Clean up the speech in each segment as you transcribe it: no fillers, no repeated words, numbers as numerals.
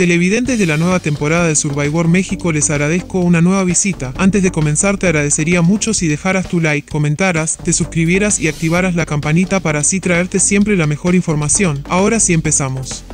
Televidentes de la nueva temporada de Survivor México, les agradezco una nueva visita. Antes de comenzar, te agradecería mucho si dejaras tu like, comentaras, te suscribieras y activaras la campanita para así traerte siempre la mejor información. Ahora sí empezamos.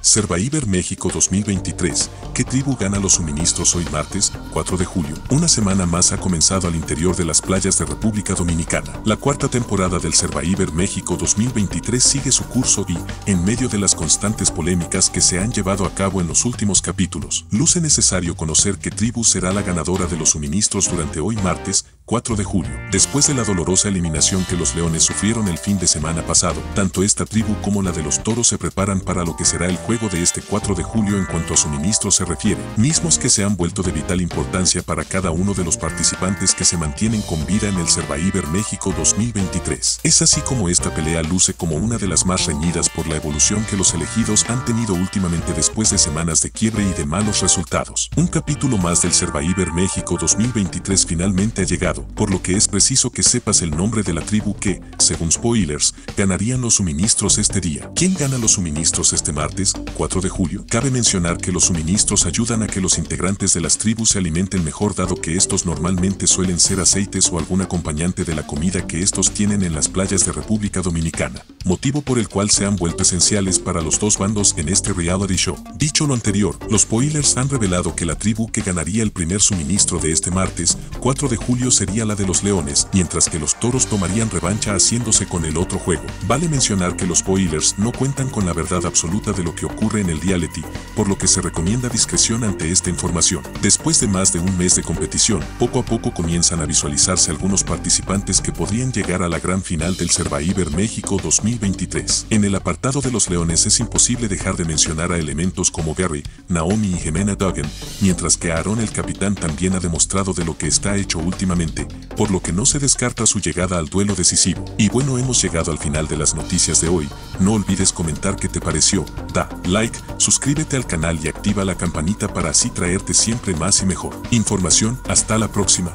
Survivor México 2023, ¿qué tribu gana los suministros? Hoy martes, 4 de julio, una semana más ha comenzado al interior de las playas de República Dominicana. La cuarta temporada del Survivor México 2023 sigue su curso y, en medio de las constantes polémicas que se han llevado a cabo en los últimos capítulos, luce necesario conocer qué tribu será la ganadora de los suministros durante hoy martes, 4 de julio. Después de la dolorosa eliminación que los leones sufrieron el fin de semana pasado, tanto esta tribu como la de los toros se preparan para lo que será el juego de este 4 de julio en cuanto a suministros se refiere, mismos que se han vuelto de vital importancia para cada uno de los participantes que se mantienen con vida en el Survivor México 2023. Es así como esta pelea luce como una de las más reñidas por la evolución que los elegidos han tenido últimamente después de semanas de quiebre y de malos resultados. Un capítulo más del Survivor México 2023 finalmente ha llegado, por lo que es preciso que sepas el nombre de la tribu que, según spoilers, ganarían los suministros este día. ¿Quién gana los suministros este martes, 4 de julio? Cabe mencionar que los suministros ayudan a que los integrantes de las tribus se alimenten mejor, dado que estos normalmente suelen ser aceites o algún acompañante de la comida que estos tienen en las playas de República Dominicana, motivo por el cual se han vuelto esenciales para los dos bandos en este reality show. Dicho lo anterior, los spoilers han revelado que la tribu que ganaría el primer suministro de este martes, 4 de julio, sería la de los leones, mientras que los toros tomarían revancha haciéndose con el otro juego. Vale mencionar que los spoilers no cuentan con la verdad absoluta de lo que ocurre en el reality, por lo que se recomienda discreción ante esta información. Después de más de un mes de competición, poco a poco comienzan a visualizarse algunos participantes que podrían llegar a la gran final del Survivor México 2023. En el apartado de los leones es imposible dejar de mencionar a elementos como Gary, Naomi y Jimena Duggan, mientras que Aaron, el capitán, también ha demostrado de lo que está hecho últimamente, por lo que no se descarta su llegada al duelo decisivo. Y bueno, hemos llegado al final de las noticias de hoy. No olvides comentar qué te pareció, da like, suscríbete al canal y activa la campanita para así traerte siempre más y mejor información. Hasta la próxima.